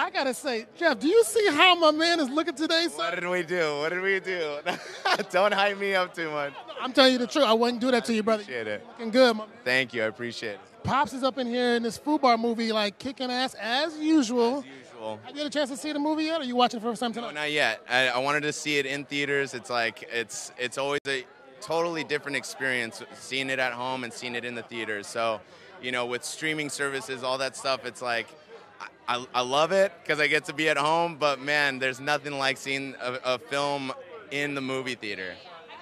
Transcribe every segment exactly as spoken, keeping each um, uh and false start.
I gotta say, Jeff, do you see how my man is looking today, sir? What did we do? What did we do? Don't hype me up too much. I'm telling you the truth. I wouldn't do that to you, brother. Appreciate it. You're looking good, my man. Thank you. I appreciate it. Pops is up in here in this FUBAR movie, like kicking ass as usual. As usual. Have you had a chance to see the movie yet? Or are you watching it for the first time tonight? No, not yet. I, I wanted to see it in theaters. It's like it's it's always a totally different experience seeing it at home and seeing it in the theaters. So, you know, with streaming services, all that stuff, it's like. I, I love it because I get to be at home, but man, there's nothing like seeing a, a film in the movie theater.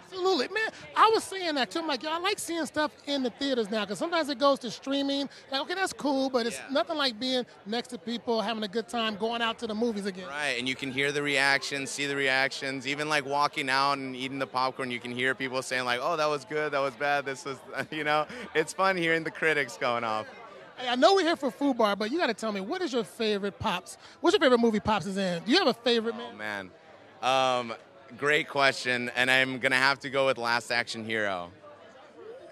Absolutely, man. I was saying that too. I'm like, yo, I like seeing stuff in the theaters now because sometimes it goes to streaming. Like, okay, that's cool, but it's yeah. nothing like being next to people, having a good time, going out to the movies again. Right, and you can hear the reactions, see the reactions. Even like walking out and eating the popcorn, you can hear people saying like, oh, that was good, that was bad, this was, you know. It's fun hearing the critics going off. I know we're here for FUBAR, but you got to tell me, what is your favorite Pops? What's your favorite movie Pops is in? Do you have a favorite, man? Oh, man. Um, great question, and I'm going to have to go with Last Action Hero.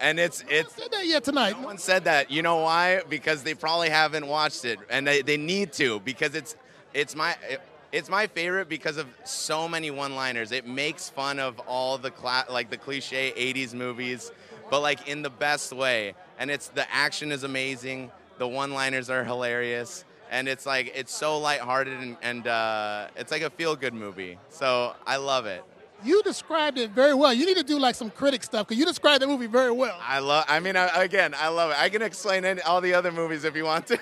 And it's... No it's, one said that yet tonight. No, no one said that. You know why? Because they probably haven't watched it, and they, they need to, because it's it's my... It, It's my favorite because of so many one-liners. It makes fun of all the cla like the cliche eighties movies, but like in the best way. And it's the action is amazing. The one-liners are hilarious, and it's like it's so lighthearted and, and uh, it's like a feel-good movie. So I love it. You described it very well. You need to do like some critic stuff because you described the movie very well. I love. I mean, I, again, I love it. I can explain any, all the other movies if you want to.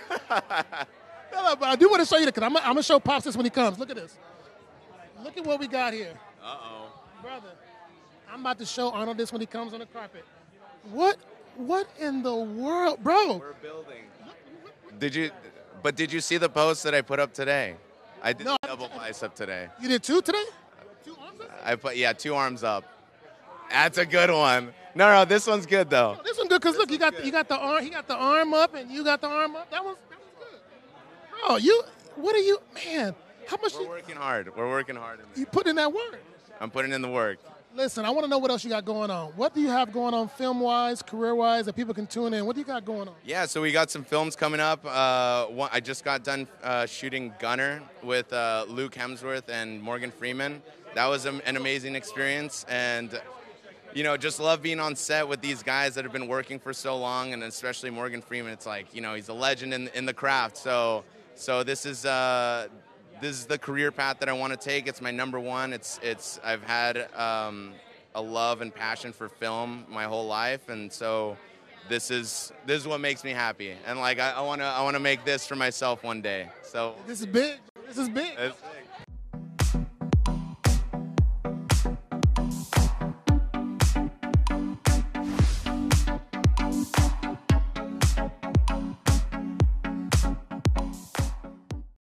But I do want to show you because I'm, I'm going to show Pops this when he comes. Look at this. Look at what we got here. Uh-oh. Brother, I'm about to show Arnold this when he comes on the carpet. What What in the world? Bro. We're building. Did you, but did you see the post that I put up today? I did no, double I, bicep today. You did two today? Two arms up? I put, yeah, two arms up. That's a good one. No, no, this one's good, though. No, this one's good because, look, you got, you got the arm, he got the arm up and you got the arm up. That one's Oh, you, what are you, man, how much We're you, working hard. We're working hard. In you put in that work. I'm putting in the work. Listen, I want to know what else you got going on. What do you have going on film-wise, career-wise, that people can tune in? What do you got going on? Yeah, so we got some films coming up. Uh, one, I just got done uh, shooting Gunner with uh, Luke Hemsworth and Morgan Freeman. That was an amazing experience. And, you know, just love being on set with these guys that have been working for so long, and especially Morgan Freeman. It's like, you know, he's a legend in, in the craft. So... So this is uh, this is the career path that I want to take. It's my number one. It's it's I've had um, a love and passion for film my whole life, and so this is this is what makes me happy. And like I, I wanna I wanna make this for myself one day. So this is big. This is big.